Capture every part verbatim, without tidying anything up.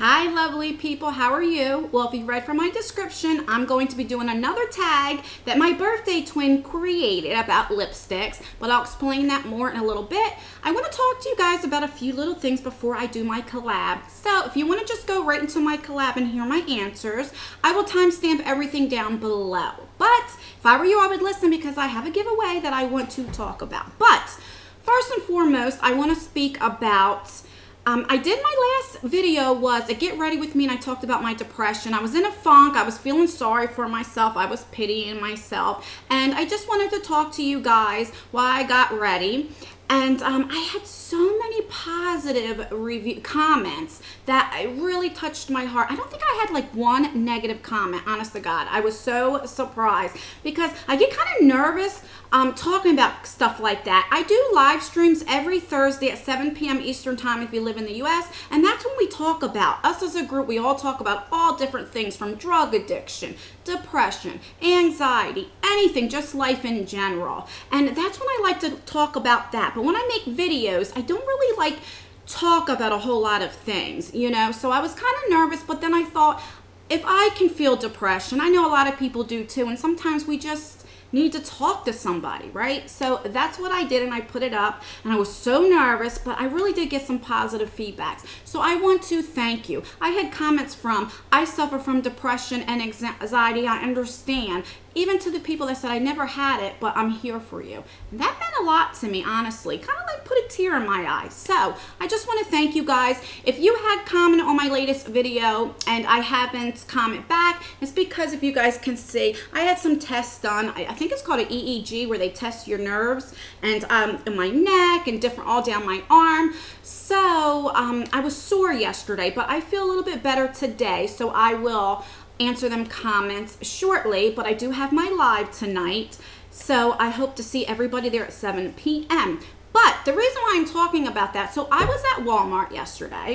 Hi lovely people, how are you? Well, if you read from my description, I'm going to be doing another tag that my birthday twin created about lipsticks, but I'll explain that more in a little bit. I want to talk to you guys about a few little things before I do my collab. So if you want to just go right into my collab and hear my answers, I will timestamp everything down below. But if I were you, I would listen because I have a giveaway that I want to talk about. But first and foremost, I want to speak about Um, I did my last video was a get ready with me, and I talked about my depression. I was in a funk. I was feeling sorry for myself. I was pitying myself. And I just wanted to talk to you guys while I got ready. And um, I had so many positive review comments that it really touched my heart. I don't think I had like one negative comment, honest to God. I was so surprised because I get kind of nervous um, talking about stuff like that. I do live streams every Thursday at seven p m Eastern time if you live in the U S And that's when we talk about, us as a group, we all talk about all different things from drug addiction, depression, anxiety, anything, just life in general. And that's when I like to talk about that. But when I make videos, I don't really like talk about a whole lot of things, you know? So I was kind of nervous, but then I thought, if I can feel depression, I know a lot of people do too, and sometimes we just need to talk to somebody, right? So that's what I did, and I put it up, and I was so nervous, but I really did get some positive feedbacks. So I want to thank you. I had comments from, I suffer from depression and anxiety, I understand. Even to the people that said, I never had it, but I'm here for you. And that meant a lot to me, honestly. Kind of like put a tear in my eye. So I just want to thank you guys. If you had commented on my latest video and I haven't commented back, it's because if you guys can see, I had some tests done. I, I think it's called an E E G, where they test your nerves and um, in my neck and different all down my arm. So um, I was sore yesterday, but I feel a little bit better today. So I will answer them comments shortly, but I do have my live tonight, so I hope to see everybody there at seven p m But the reason why I'm talking about that, so I was at Walmart yesterday,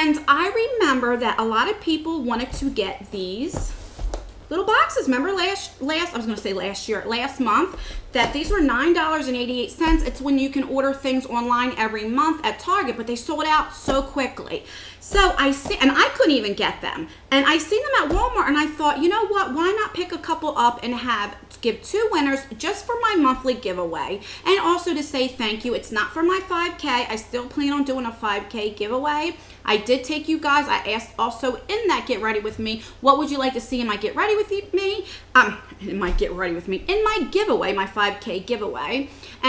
and I remember that a lot of people wanted to get these little boxes. Remember last last I was gonna say last year last month that these were nine dollars and eighty-eight cents. It's when you can order things online every month at Target, but they sold out so quickly. So I see, and I couldn't even get them, and I seen them at Walmart, and I thought, you know what, why not pick a couple up and have give two winners just for my monthly giveaway, and also to say thank you. It's not for my five K. I still plan on doing a five K giveaway. I did take you guys, I asked also in that get ready with me, what would you like to see in my get ready with me, um, in my get ready with me, in my giveaway, my five K giveaway.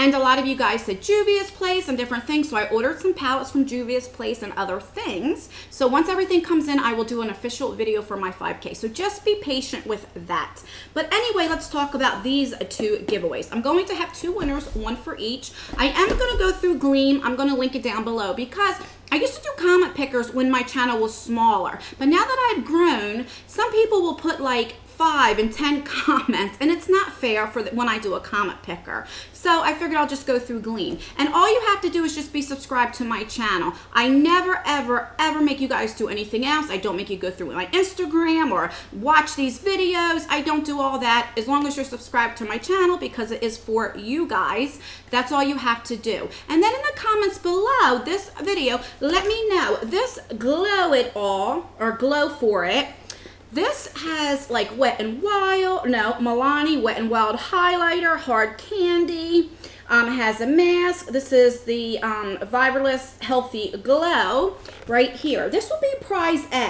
And a lot of you guys said Juvia's Place and different things, so I ordered some palettes from Juvia's Place and other things. So once everything comes in, I will do an official video for my five K. So just be patient with that. But anyway, let's talk about these two giveaways. I'm going to have two winners, one for each. I am going to go through Gleam. I'm going to link it down below because I used to do comment pickers when my channel was smaller, but now that I've grown, some people will put like five and ten comments, and it's not fair for the, when I do a comment picker. So I figured I'll just go through Gleam, and all you have to do is just be subscribed to my channel. I never ever ever make you guys do anything else. I don't make you go through my Instagram or watch these videos. I don't do all that. As long as you're subscribed to my channel, because it is for you guys, that's all you have to do. And then in the comments below this video, let me know this glow it all or glow for it. This has like Wet and Wild, no, Milani Wet and Wild highlighter, hard candy. Um, has a mask. This is the um, Vibralist Healthy Glow right here. This will be prize A.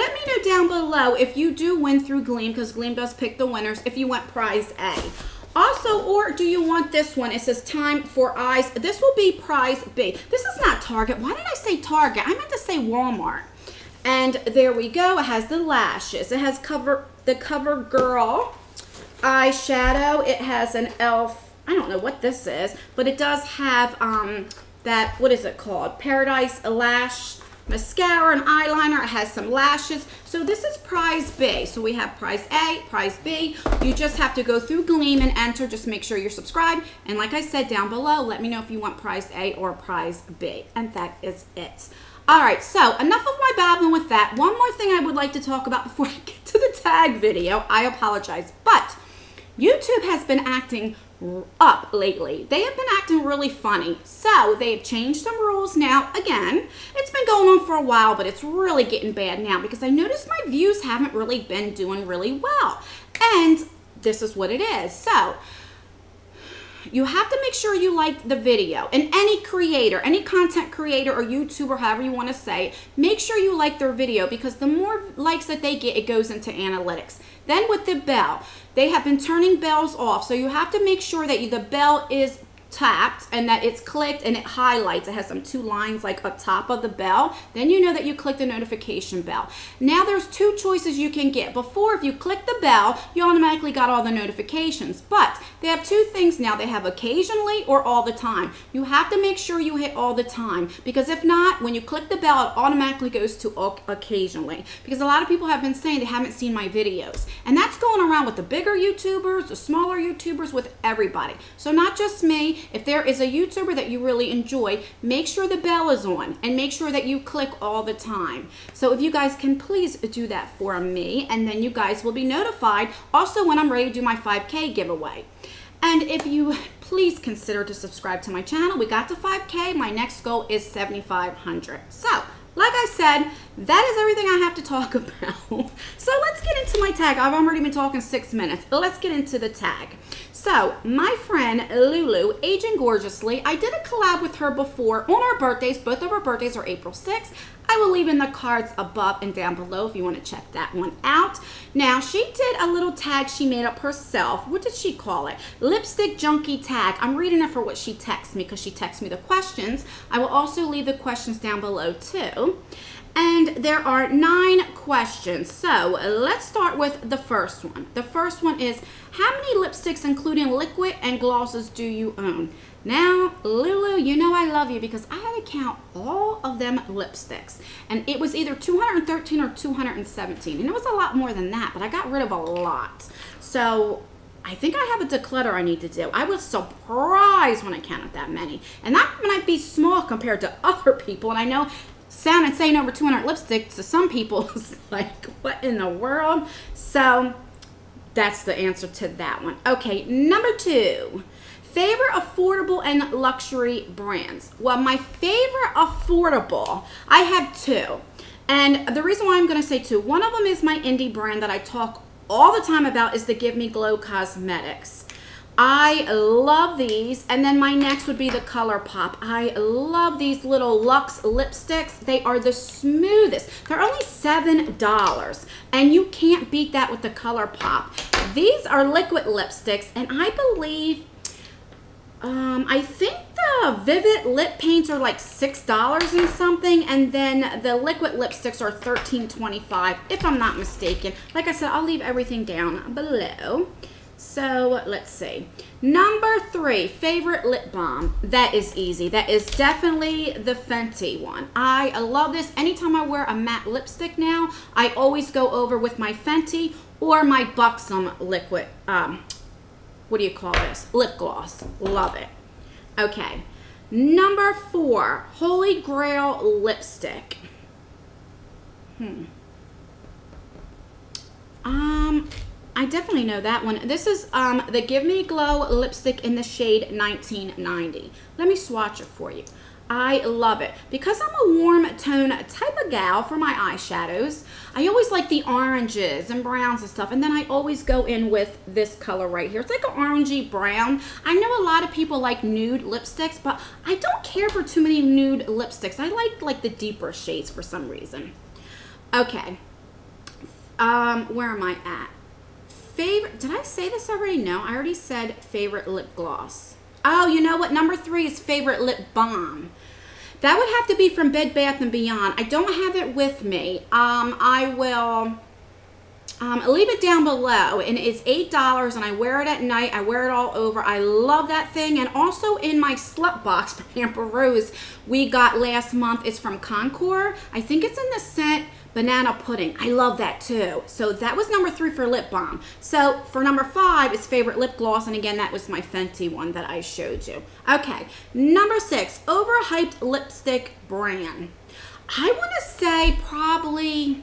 Let me know down below if you do win through Gleam, because Gleam does pick the winners, if you want prize A. Also, or do you want this one? It says Time for Eyes. This will be prize B. This is not Target. Why did I say Target? I meant to say Walmart. And there we go. It has the lashes. It has cover the CoverGirl eyeshadow. It has an E L F, I don't know what this is, but it does have um, that, what is it called? Paradise Lash Mascara and eyeliner. It has some lashes. So this is prize B. So we have prize A, prize B. You just have to go through Gleam and enter. Just make sure you're subscribed. And like I said down below, let me know if you want prize A or prize B. And that is it. All right, so enough of my babbling with that. One more thing I would like to talk about before I get to the tag video. I apologize, but YouTube has been acting up lately. They have been acting really funny. So they have changed some rules now. Again, it's been going on for a while, but it's really getting bad now because I noticed my views haven't really been doing really well. And this is what it is. So you have to make sure you like the video, and any creator, any content creator or YouTuber, however you want to say, make sure you like their video, because the more likes that they get, it goes into analytics. Then with the bell, they have been turning bells off. So you have to make sure that you, the bell is tapped and that it's clicked and it highlights. It has some two lines like up top of the bell. Then you know that you click the notification bell. Now there's two choices you can get. Before, if you click the bell, you automatically got all the notifications. But they have two things now. They have occasionally or all the time. You have to make sure you hit all the time, because if not, when you click the bell, it automatically goes to occasionally, because a lot of people have been saying they haven't seen my videos. And that's going around with the bigger YouTubers, the smaller YouTubers, with everybody. So not just me. If there is a YouTuber that you really enjoy, make sure the bell is on and make sure that you click all the time. So if you guys can please do that for me, and then you guys will be notified also when I'm ready to do my five K giveaway. And if you please consider to subscribe to my channel. We got to five K. My next goal is seventy-five hundred. So like I said, that is everything I have to talk about. So let's get into my tag. I've already been talking six minutes, but let's get into the tag. So my friend Lulu Aging Gorgeously, I did a collab with her before on our birthdays. Both of our birthdays are April sixth. I will leave in the cards above and down below if you want to check that one out. Now, she did a little tag she made up herself. What did she call it? Lipstick Junkie Tag. I'm reading it for what she texts me, because she texts me the questions. I will also leave the questions down below too. And there are nine questions. So let's start with the first one. The first one is, how many lipsticks, including liquid and glosses, do you own? Now, Lulu, you know I love you, because I had to count all of them lipsticks. And it was either two hundred thirteen or two hundred seventeen. And it was a lot more than that, but I got rid of a lot. So I think I have a declutter I need to do. I was surprised when I counted that many. And that might be small compared to other people. And I know sound and saying over two hundred lipsticks to some people is like, what in the world? So that's the answer to that one. Okay, number two, favorite affordable and luxury brands. Well, my favorite affordable, I have two. And the reason why I'm going to say two, one of them is my indie brand that I talk all the time about, is the Give Me Glow Cosmetics. I love these. And then my next would be the ColourPop. I love these little luxe lipsticks. They are the smoothest. They're only seven dollars, and you can't beat that with the ColourPop. These are liquid lipsticks, and I believe, um, I think the Vivid lip paints are like six dollars and something, and then the liquid lipsticks are thirteen twenty-five, if I'm not mistaken. Like I said, I'll leave everything down below. So let's see. Number three, favorite lip balm. That is easy. That is definitely the Fenty one. I love this. Anytime I wear a matte lipstick now, I always go over with my Fenty or my Buxom liquid, um, what do you call this? Lip gloss. Love it. Okay. Number four, Holy Grail lipstick. Hmm. Um... I definitely know that one. This is um, the Give Me Glow lipstick in the shade nineteen ninety. Let me swatch it for you. I love it. Because I'm a warm tone type of gal for my eyeshadows, I always like the oranges and browns and stuff. And then I always go in with this color right here. It's like an orangey brown. I know a lot of people like nude lipsticks, but I don't care for too many nude lipsticks. I like like the deeper shades for some reason. Okay. Um, where am I at? Favorite, did I say this already? No, I already said favorite lip gloss. Oh, you know what? Number three is favorite lip balm. That would have to be from Bed Bath and Beyond. I don't have it with me. Um, I will um, leave it down below, and it's eight dollars, and I wear it at night. I wear it all over. I love that thing. And also in my slut box from Amber Rose we got last month, it's from Concord. I think it's in the scent Banana Pudding. I love that too. So that was number three for lip balm. So for number five is favorite lip gloss. And again, that was my Fenty one that I showed you. Okay. Number six, overhyped lipstick brand. I want to say probably,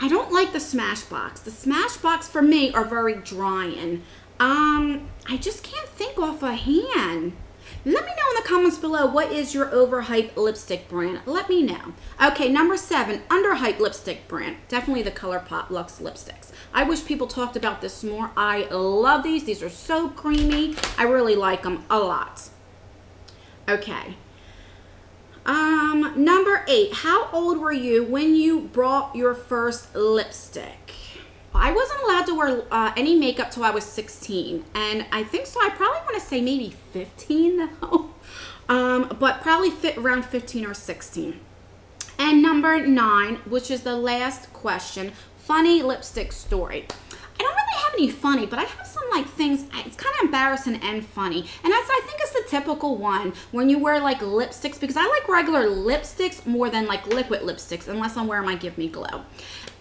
I don't like the Smashbox. The Smashbox for me are very drying. Um, I just can't think off a hand. Let me know in the comments below, what is your overhyped lipstick brand? Let me know. Okay, number seven, underhyped lipstick brand. Definitely the ColourPop Luxe Lipsticks. I wish people talked about this more. I love these. These are so creamy. I really like them a lot. Okay. Um, number eight, how old were you when you bought your first lipstick? I wasn't allowed to wear uh, any makeup till I was sixteen, and I think so I probably want to say maybe fifteen though, um, but probably fit around fifteen or sixteen. And number nine, which is the last question, funny lipstick story. I don't really have any funny, but I have some like things, it's kind of embarrassing and funny, and that's, I think, it's the typical one when you wear like lipsticks, because I like regular lipsticks more than like liquid lipsticks unless I'm wearing my Give Me Glow.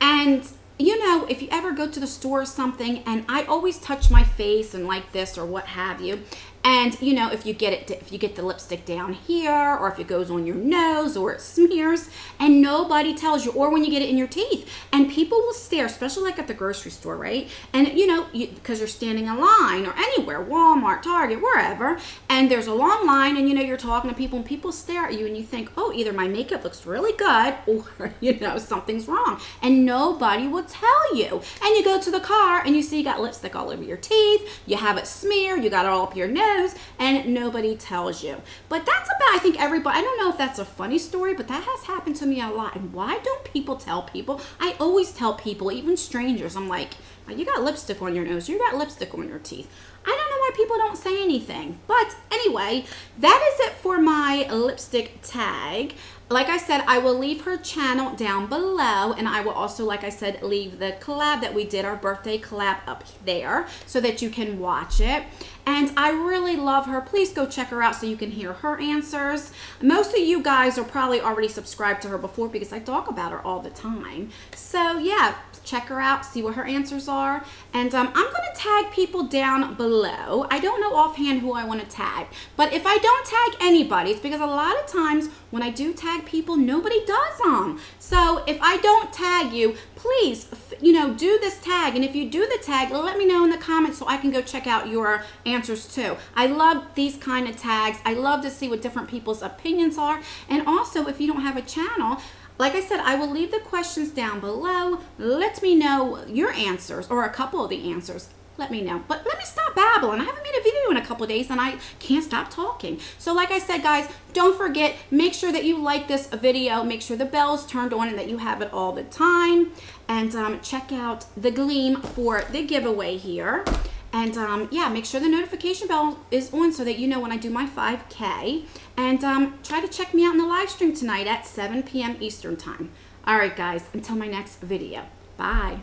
And you know, if you ever go to the store or something, and I always touch my face and like this or what have you, and you know, if you get it, if you get the lipstick down here, or if it goes on your nose, or it smears, and nobody tells you, or when you get it in your teeth, and people will stare, especially like at the grocery store, right? And you know, you, because you're standing in line or anywhere, Walmart, Target, wherever, and there's a long line, and you know, you're talking to people, and people stare at you, and you think, oh, either my makeup looks really good, or you know, something's wrong, and nobody will tell you. And you go to the car and you see you got lipstick all over your teeth, you have it smeared, you got it all up your nose, and nobody tells you. But that's about, I think, everybody. I don't know if that's a funny story, but that has happened to me a lot. And why don't people tell people? I always tell people, even strangers, I'm like, you got lipstick on your nose, you got lipstick on your teeth. I don't know why people don't say anything. But anyway, that is it for my lipstick tag. Like I said, I will leave her channel down below, and I will also, like I said, leave the collab that we did, our birthday collab, up there so that you can watch it. And I really love her. Please go check her out so you can hear her answers. Most of you guys are probably already subscribed to her before because I talk about her all the time. So yeah, check her out, see what her answers are. And um, I'm gonna tag people down below. I don't know offhand who I wanna tag, but if I don't tag anybody, it's because a lot of times when I do tag people, nobody does them. So if I don't tag you, please, you know, do this tag. And if you do the tag, let me know in the comments so I can go check out your answers too. I love these kind of tags. I love to see what different people's opinions are. And also, if you don't have a channel, like I said, I will leave the questions down below. Let me know your answers, or a couple of the answers. Let me know. But let me stop babbling. I haven't made a video in a couple days, and I can't stop talking. So like I said, guys, don't forget, make sure that you like this video. Make sure the bell's turned on and that you have it all the time. And um, check out the Gleam for the giveaway here. And um, yeah, make sure the notification bell is on so that you know when I do my five K. And um, try to check me out in the live stream tonight at seven P M Eastern time. All right, guys, until my next video. Bye.